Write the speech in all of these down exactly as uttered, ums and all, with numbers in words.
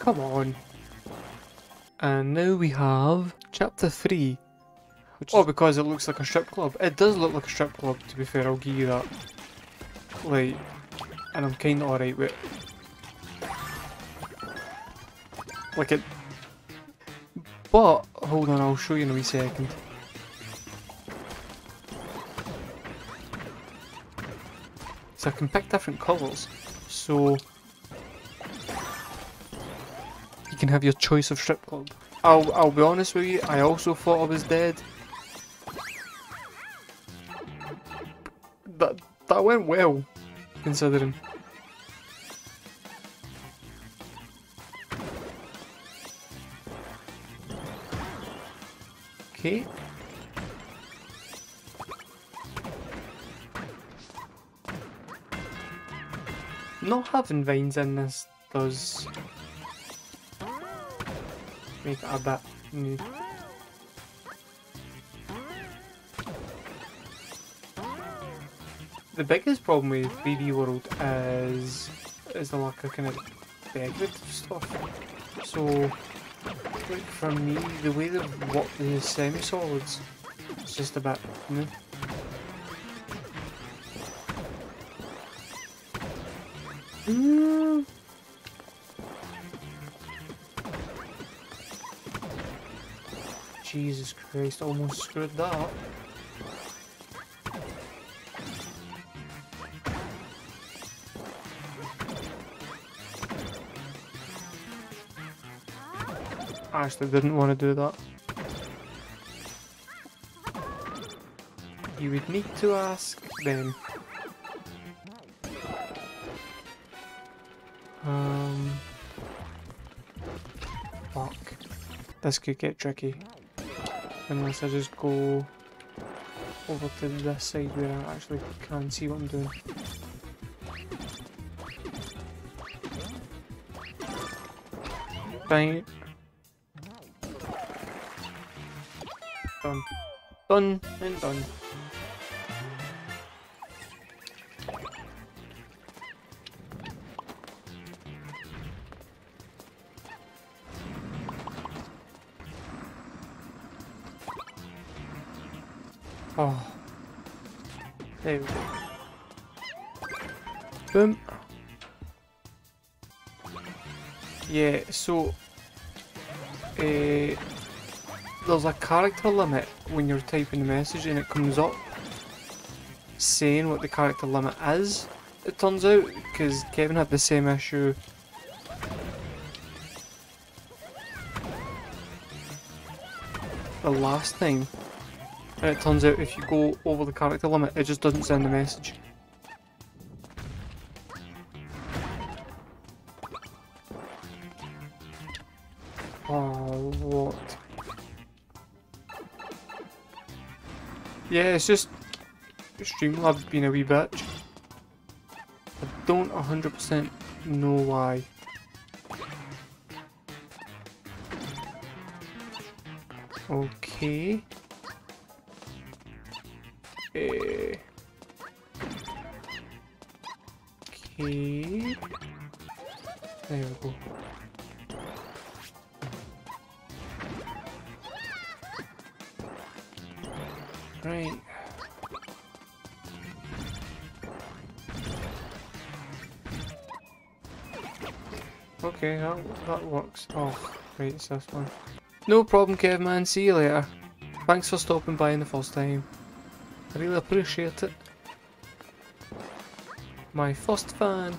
Come on. And now we have chapter three. Which oh, because it looks like a strip club. It does look like a strip club, to be fair, I'll give you that. Like, and I'm kinda alright with it. Like it... But, hold on, I'll show you in a wee second. So I can pick different colours, so you can have your choice of strip club. I'll, I'll be honest with you, I also thought I was dead. That, that went well, considering. Okay. Not having vines in this does make it a bit new. The biggest problem with B B World is is the lack of kind of decorative stuff. So, like for me, the way they've worked the semi-solids, it's just a bit new. Mm. Jesus Christ, almost screwed that up. I actually didn't want to do that. You would need to ask them. Um, fuck. This could get tricky. Unless I just go over to this side where I actually can see what I'm doing. Bang. Done. Done and done. Oh, there we go. Boom. Yeah, so uh, there's a character limit when you're typing a message and it comes up saying what the character limit is, it turns out, because Kevin had the same issue. The last thing. And it turns out if you go over the character limit, it just doesn't send the message. Oh, what? Yeah, it's just Streamlabs being a wee bitch. I don't one hundred percent know why. Okay. Okay. There we go. Right. Okay, that that works. Oh, right, it's this one. No problem, Kevman. See you later. Thanks for stopping by in the first time. I really appreciate it. My first fan.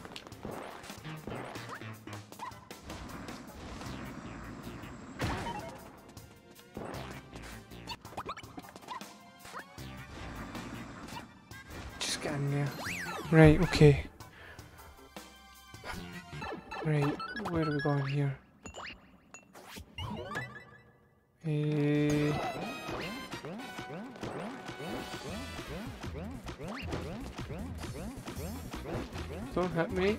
Just get in there. Right, okay. Right, where are we going here? Uh, Don't hit me.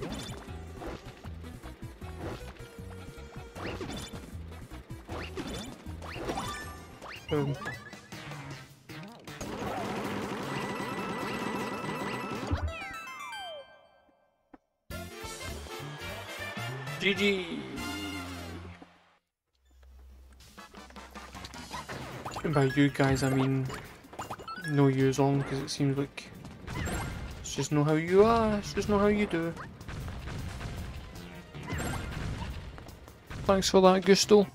Boom. G G. And by you guys, I mean no yous on, because it seems like it's just not how you are, it's just not how you do. Thanks for that, Gusto.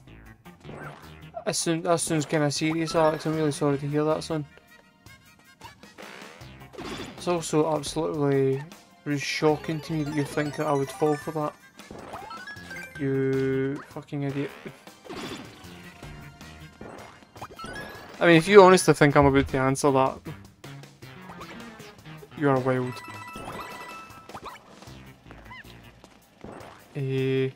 That sounds, that sounds kind of serious, Alex. I'm really sorry to hear that, son. It's also absolutely shocking to me that you think that I would fall for that. You fucking idiot. I mean, if you honestly think I'm about to answer that, you are wild. Eh...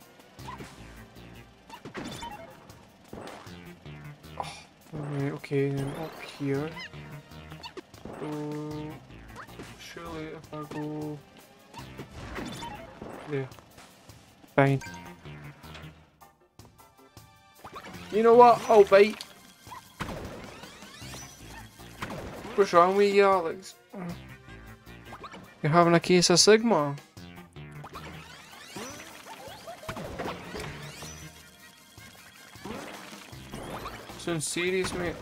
Oh, okay, then up here. So, surely if I go... There. Fine. You know what? I'll bite. What's wrong with you, Alex? You're having a case of Sigma. Sounds serious, mate.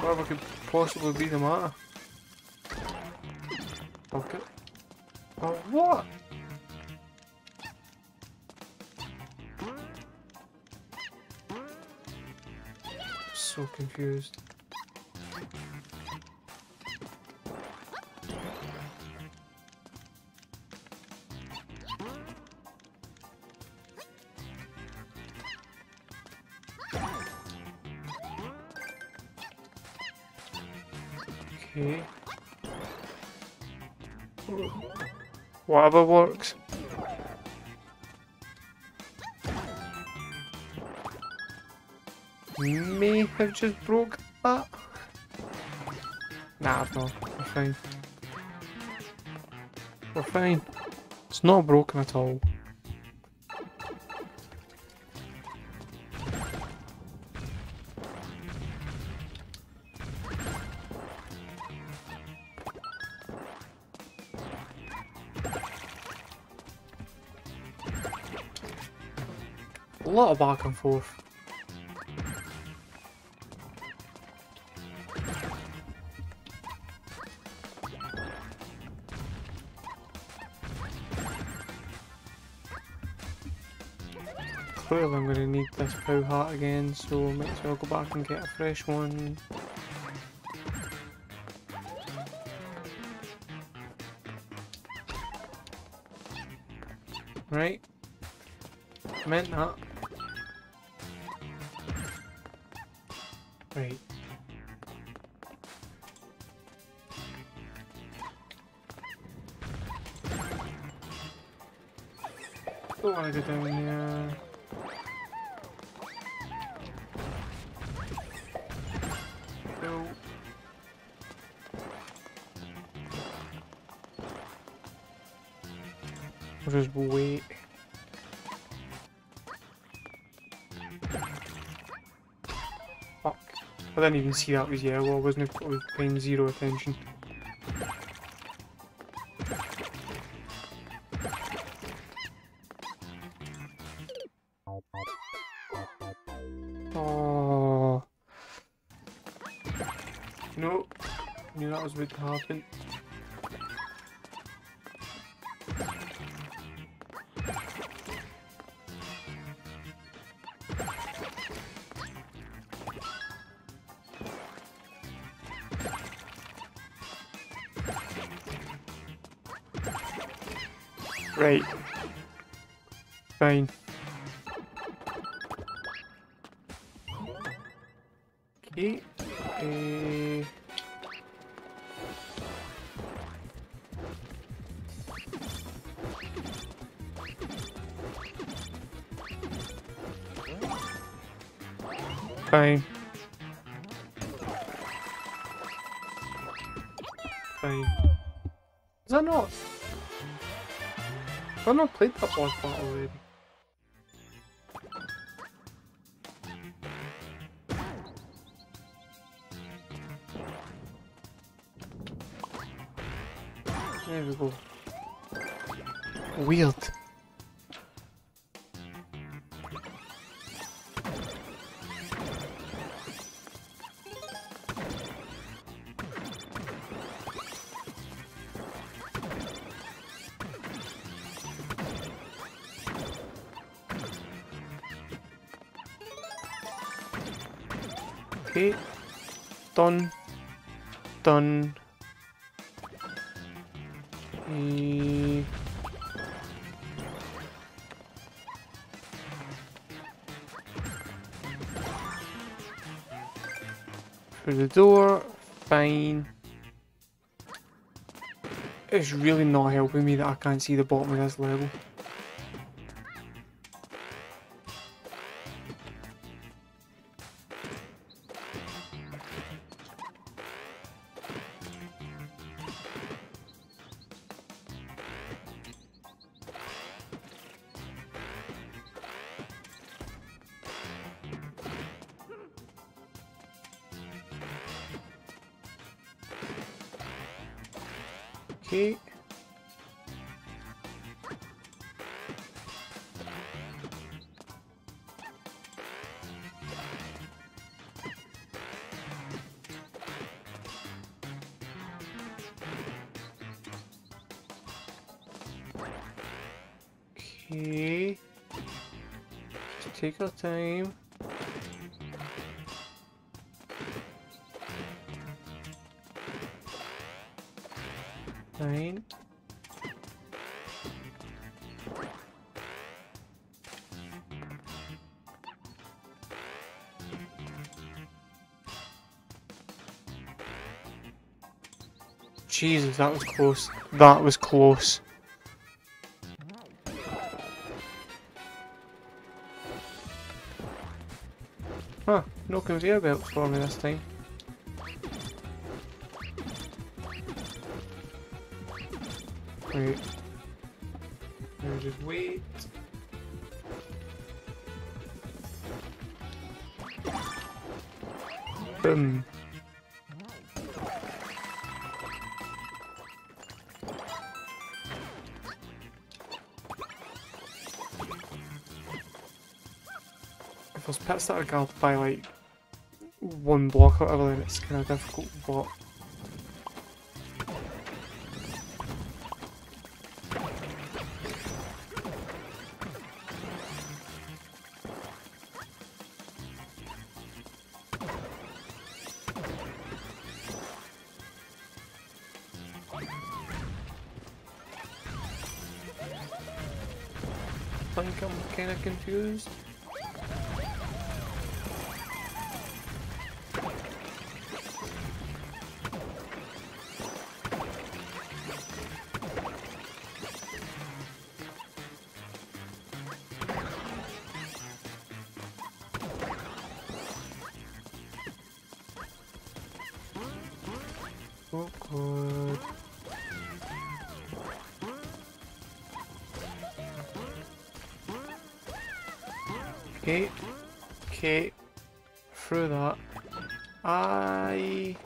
Whatever could possibly be the matter. Okay. Or what? So confused. Okay. Whatever works. May have just broke that. Nah, no, we're fine. We're fine. It's not broken at all. A lot of back and forth. Clearly I'm going to need this pow hat again, so I might as well go back and get a fresh one. Right. Meant that. Right. Don't want to go down here. No. We'll just wait. Fuck. I didn't even see that was yellow. I wasn't I was paying zero attention. No, I knew that was about to happen. Right. Fine. Okay. Uh... Fine. Fine. Is that not? Have I not played that boss part already? There we go. Weird. Okay. Done. Done. E through the door. Fine. It's really not helping me that I can't see the bottom of this level. Okay. Okay. Just take our time. Nine. Jesus, that was close. That was close. Huh, no conveyor belts for me this time. Wait. Now just wait. Boom. If there's pits that are guarded by like one block or whatever, then it's kind of difficult, but I think I'm kind of confused. Oh God. Okay, okay, through that. I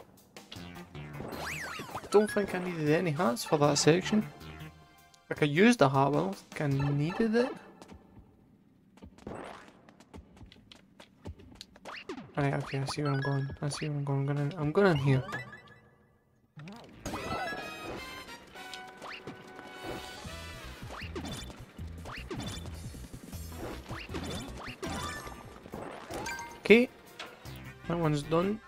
don't think I needed any hearts for that section. Like I used a heart, but I don't think I needed it. Alright, okay, I see where I'm going. I see where I'm going. I'm going in, I'm going in here. Okay, that one's done.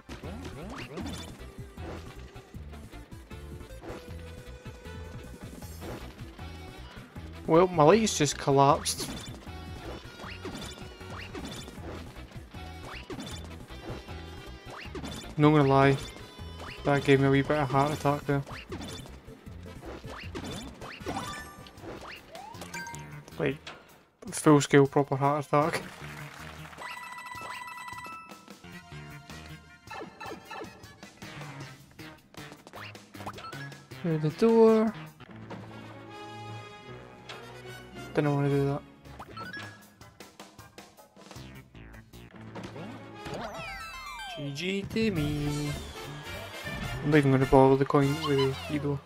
Well, my light's just collapsed. Not gonna lie, that gave me a wee bit of heart attack there. Like, full scale proper heart attack. Through the door. Didn't want to do that. G G to me. I'm not even going to bother the coins with either.